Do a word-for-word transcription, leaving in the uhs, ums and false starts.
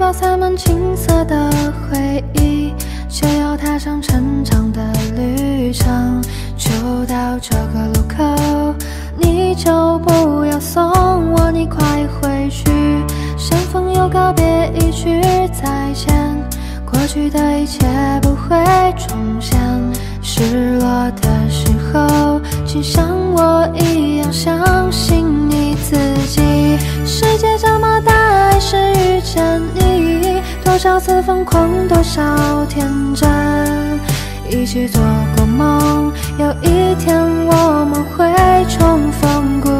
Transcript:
包洒满青涩的回忆，却又踏上成长的旅程。就到这个路口，你就不要送我，你快回去。相逢又告别，一句再见，过去的一切不会重现。失落的时候，请像我一样相信你自己。世界这么大，还是遇见你。多少次疯狂，多少天真，一起做过梦。有一天我们会重逢。